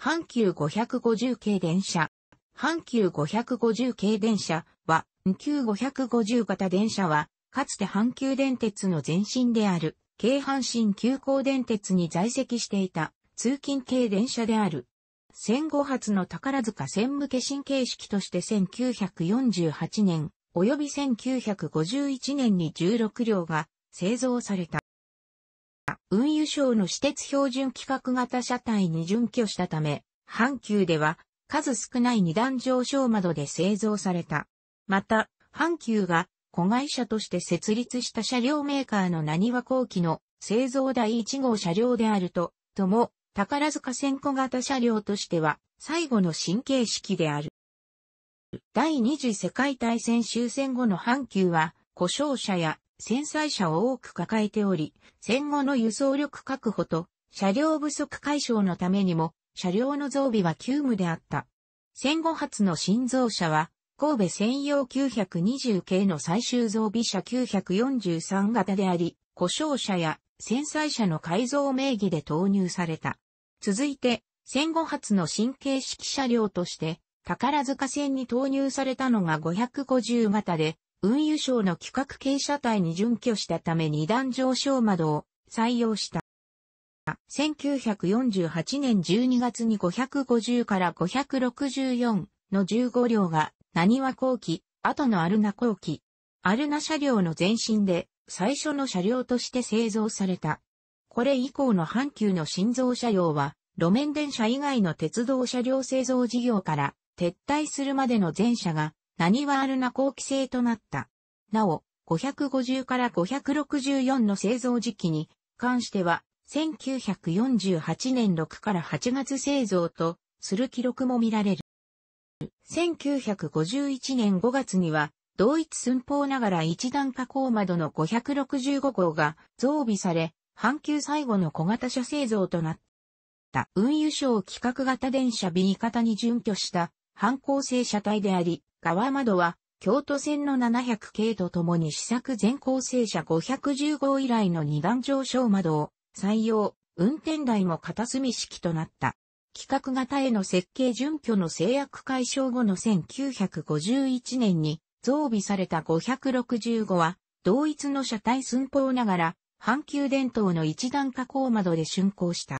阪急550系電車。阪急550系電車は、旧550型電車は、かつて阪急電鉄の前身である、京阪神急行電鉄に在籍していた、通勤系電車である。戦後初の宝塚線向け新形式として1948年、および1951年に16両が製造された。運輸省の私鉄標準規格型車体に準拠したため、阪急では数少ない二段上昇窓で製造された。また、阪急が子会社として設立した車両メーカーの浪速工機の製造第1号車両であるとも、宝塚線小型車両としては最後の新形式である。第二次世界大戦終戦後の阪急は故障車や戦災車を多く抱えており、戦後の輸送力確保と車両不足解消のためにも車両の増備は急務であった。戦後初の新造車は神戸専用920系の最終増備車943型であり、故障車や戦災車の改造名義で投入された。続いて、戦後初の新形式車両として、宝塚線に投入されたのが550型で、運輸省の規格系車体に準拠したため二段上昇窓を採用した。1948年12月に550から564の15両が、浪速工機、後のアルナ工機。アルナ車両の前身で、最初の車両として製造された。これ以降の阪急の新造車両は、路面電車以外の鉄道車両製造事業から撤退するまでの全車が、浪速アルナ工機製となった。なお、550から564の製造時期に関しては、1948年6から8月製造とする記録も見られる。1951年5月には、同一寸法ながら一段下降窓の565号が増備され、阪急最後の小型車製造となった。運輸省規格型電車 B 型に準拠した半鋼製車体であり、側窓は京都線の700系とともに試作全鋼製車510号以来の二段上昇窓を採用、運転台も片隅式となった。規格型への設計準拠の制約解消後の1951年に、増備された565は、同一の車体寸法ながら、阪急電灯の一段下降窓で竣工した。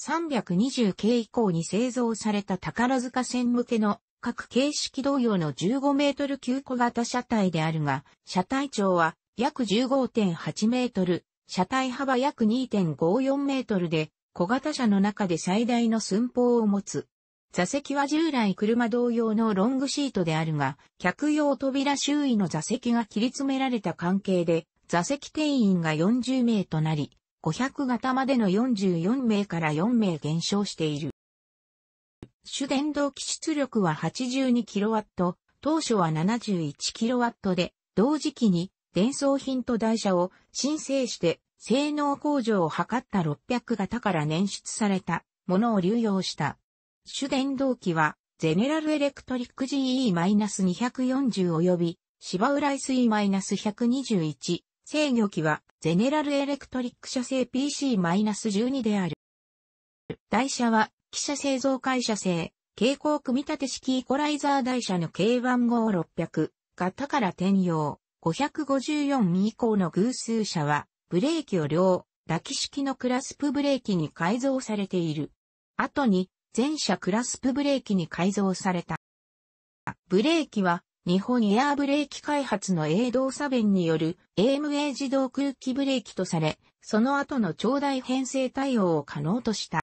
320系以降に製造された宝塚線向けの、各形式同様の15メートル級小型車体であるが、車体長は約 15.8 メートル、車体幅約 2.54 メートルで、小型車の中で最大の寸法を持つ。座席は従来車同様のロングシートであるが、客用扉周囲の座席が切り詰められた関係で、座席定員が40名となり、500型までの44名から4名減少している。主電動機出力は 82kW、当初は 71kW で、同時期に電装品と台車を申請して、性能向上を図った600型から捻出されたものを流用した。主電動機は、ゼネラルエレクトリック GE-240 及び、芝浦 SE-121、制御機は、ゼネラルエレクトリック社製 PC-12 である。台車は、汽車製造会社製、軽鋼組み立て式イコライザー台車の K15600 型から転用、554ミ以降の偶数車は、ブレーキを両、抱き式のクラスプブレーキに改造されている。後に、全車クラスプブレーキに改造された。ブレーキは日本エアーブレーキ開発の英動作弁による AMA 自動空気ブレーキとされ、その後の長台編成対応を可能とした。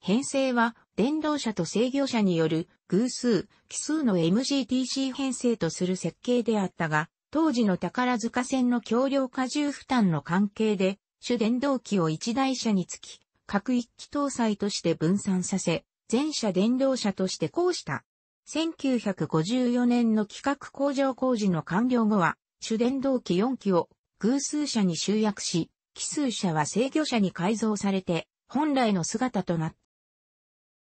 編成は電動車と制御車による偶数、奇数の MGTC 編成とする設計であったが、当時の宝塚線の橋梁荷重負担の関係で、主電動機を1台車につき、各一機搭載として分散させ、全車電動車としてこうした。1954年の規格向上工事の完了後は、主電動機4機を偶数車に集約し、奇数車は制御車に改造されて、本来の姿となっ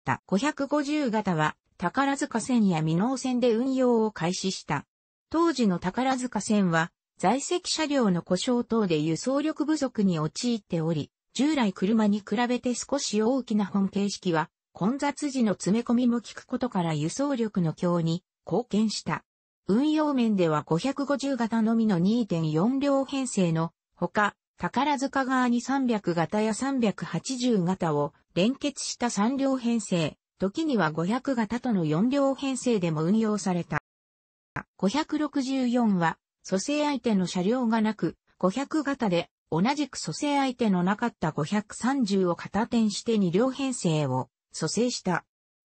た。550型は、宝塚線や箕面線で運用を開始した。当時の宝塚線は、在籍車両の故障等で輸送力不足に陥っており、従来車に比べて少し大きな本形式は混雑時の詰め込みも効くことから輸送力の強に貢献した。運用面では550型のみの 2.4 両編成のほか、宝塚側に300型や380型を連結した3両編成、時には500型との4両編成でも運用された。564は、組成相手の車両がなく、500型で同じく組成相手のなかった530を片転して2両編成を組成した。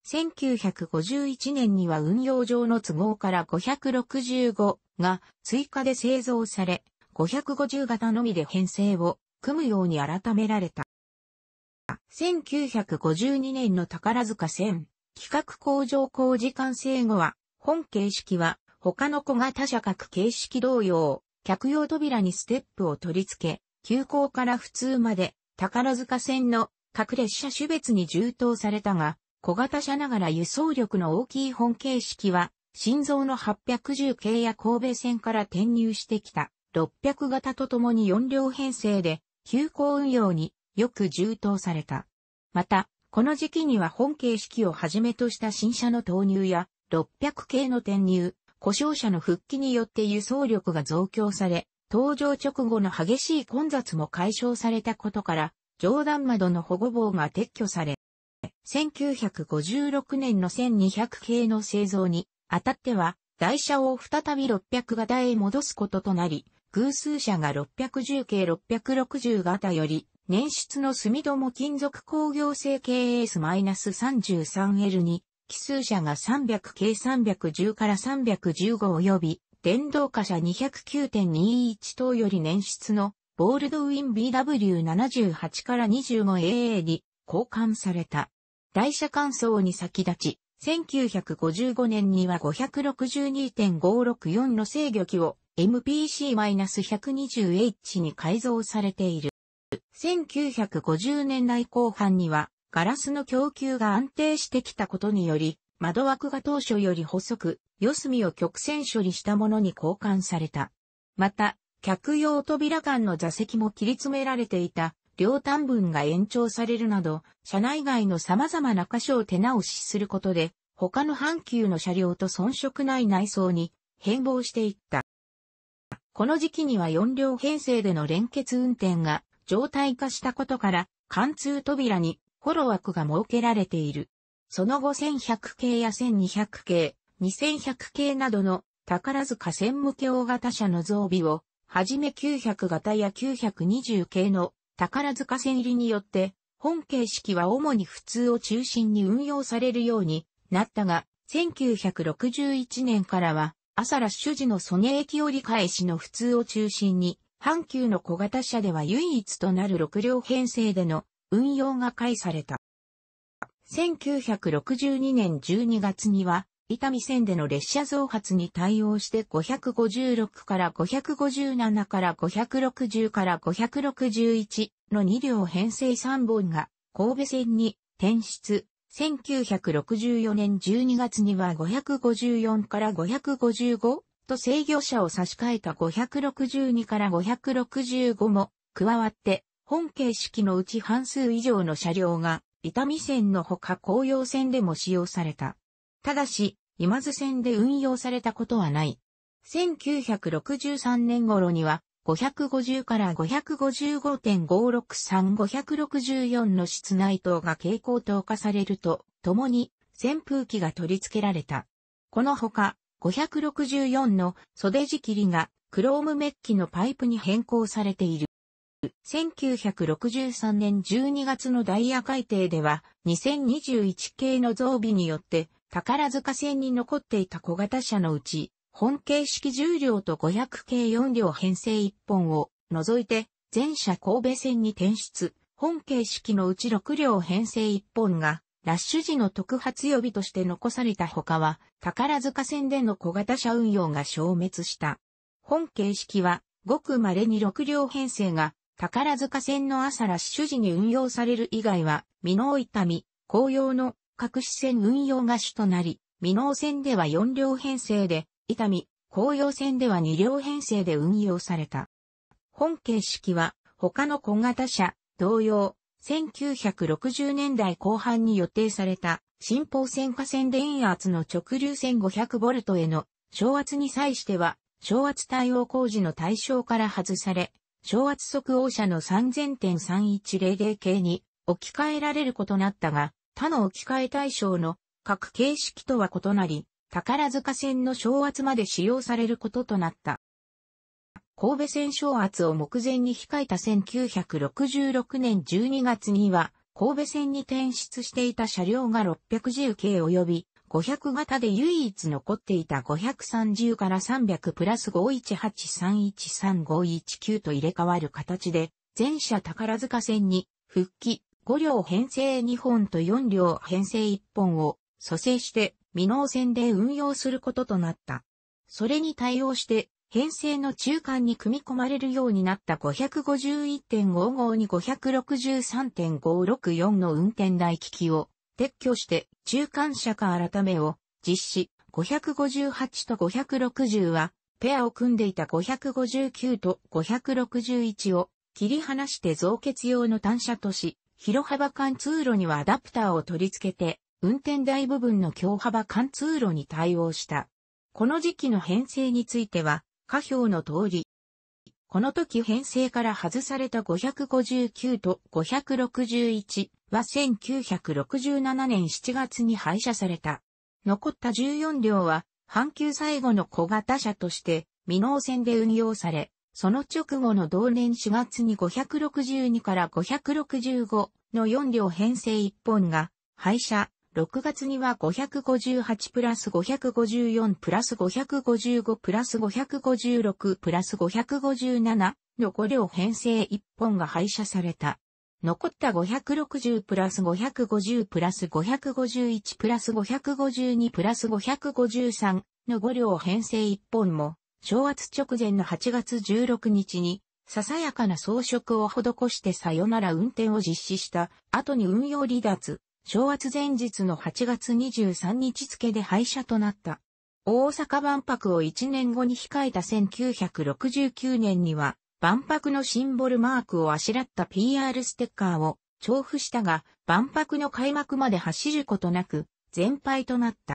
1951年には運用上の都合から565が追加で製造され、550型のみで編成を組むように改められた。1952年の宝塚線、規格工場工事完成後は、本形式は他の小型車格形式同様、客用扉にステップを取り付け、急行から普通まで宝塚線の各列車種別に充当されたが、小型車ながら輸送力の大きい本形式は、心臓の810系や神戸線から転入してきた600型とともに4両編成で、急行運用によく充当された。また、この時期には本形式をはじめとした新車の投入や、600系の転入、故障車の復帰によって輸送力が増強され、登場直後の激しい混雑も解消されたことから、上段窓の保護棒が撤去され、1956年の1200系の製造にあたっては、台車を再び600型へ戻すこととなり、偶数車が610系660型より、年出の住友金属工業製 KS-33L に、奇数車が300系310から315及び、電動貨車 209.21 等より年出の、ボールドウィン BW78 から 25AA に、交換された。台車換装に先立ち、1955年には 562.564 の制御機を MPC-120H に改造されている。1950年代後半にはガラスの供給が安定してきたことにより、窓枠が当初より細く、四隅を曲線処理したものに交換された。また、客用扉間の座席も切り詰められていた。両端分が延長されるなど、車内外の様々な箇所を手直しすることで、他の阪急の車両と遜色ない内装に変貌していった。この時期には4両編成での連結運転が常態化したことから、貫通扉にホロ枠が設けられている。その後1100系や1200系、2100系などの宝塚線向け大型車の増備を、はじめ900型や920系の宝塚線入りによって、本形式は主に普通を中心に運用されるようになったが、1961年からは、朝ラッシュ時の曽根駅折り返しの普通を中心に、阪急の小型車では唯一となる6両編成での運用が開始された。1962年12月には、伊丹線での列車増発に対応して556から557から560から561の2両編成3本が神戸線に転出。1964年12月には554から555と制御車を差し替えた562から565も加わって本形式のうち半数以上の車両が伊丹線のほか紅葉線でも使用された。ただし、今津線で運用されたことはない。1963年頃には、550から 555.563、564の室内灯が蛍光灯化されると、ともに扇風機が取り付けられた。このほか、564の袖仕切りがクロームメッキのパイプに変更されている。1963年12月のダイヤ改定では、2021系の増備によって、宝塚線に残っていた小型車のうち、本形式10両と500系4両編成1本を除いて、全車神戸線に転出、本形式のうち6両編成1本が、ラッシュ時の特発予備として残された他は、宝塚線での小型車運用が消滅した。本形式は、ごく稀に6両編成が、宝塚線の朝ラッシュ時に運用される以外は、箕面伊丹、紅葉の、各支線運用が主となり、箕面線では4両編成で、伊丹、紅葉線では2両編成で運用された。本形式は、他の小型車、同様、1960年代後半に予定された新豊線架線電圧の直流 1500V への昇圧に際しては、昇圧対応工事の対象から外され、昇圧測応車の 3000.3100 系に置き換えられることなったが、他の置き換え対象の各形式とは異なり、宝塚線の昇圧まで使用されることとなった。神戸線昇圧を目前に控えた1966年12月には、神戸線に転出していた車両が610系及び500型で唯一残っていた530から300プラス5183135519と入れ替わる形で、全車宝塚線に復帰5両編成2本と4両編成1本を蘇生して箕面線で運用することとなった。それに対応して、編成の中間に組み込まれるようになった 551.55 に 563.564 の運転台機器を撤去して中間車間改めを実施。558と560はペアを組んでいた559と561を切り離して増結用の単車とし、広幅間通路にはアダプターを取り付けて運転台部分の強幅間通路に対応した。この時期の編成については、下表の通り、この時編成から外された559と561は1967年7月に廃車された。残った14両は、阪急最後の小型車として、箕面線で運用され、その直後の同年4月に562から565の4両編成1本が廃車。6月には558プラス554プラス555プラス556プラス557の5両編成1本が廃車された。残った560プラス550プラス551プラス552プラス553の5両編成1本も、昇圧直前の8月16日に、ささやかな装飾を施してさよなら運転を実施した後に運用離脱。昇圧前日の8月23日付で廃車となった。大阪万博を1年後に控えた1969年には、万博のシンボルマークをあしらった PR ステッカーを重複したが、万博の開幕まで走ることなく、全廃となった。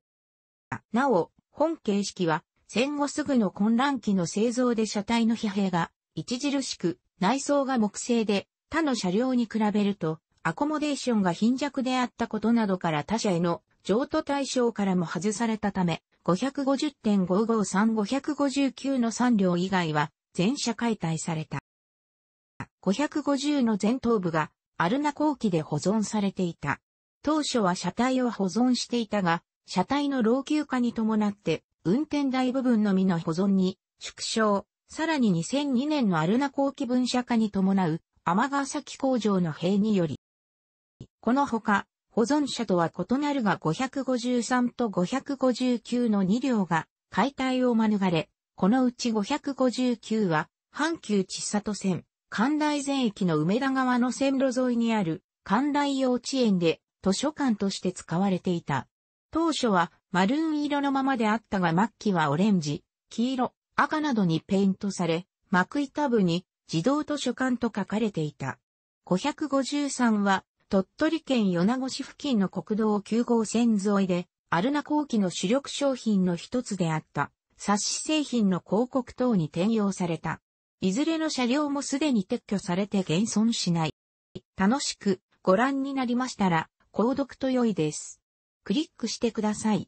なお、本形式は、戦後すぐの混乱期の製造で車体の疲弊が著しく、内装が木製で、他の車両に比べると、アコモデーションが貧弱であったことなどから他社への譲渡対象からも外されたため、550.553、559の3両以外は全車解体された。550の前頭部がアルナ鋼器で保存されていた。当初は車体を保存していたが、車体の老朽化に伴って運転台部分のみの保存に縮小、さらに2002年のアルナ鋼器分社化に伴う尼崎工場の閉により、このほか、保存車とは異なるが553と559の2両が解体を免れ、このうち559は、阪急千里線、関内全駅の梅田側の線路沿いにある関内幼稚園で図書館として使われていた。当初はマルーン色のままであったが末期はオレンジ、黄色、赤などにペイントされ、幕板部に児童図書館と書かれていた。553は、鳥取県米子市付近の国道9号線沿いで、アルナ鋼器の主力商品の一つであった、冊子製品の広告等に転用された。いずれの車両もすでに撤去されて現存しない。楽しくご覧になりましたら、購読と良いです。クリックしてください。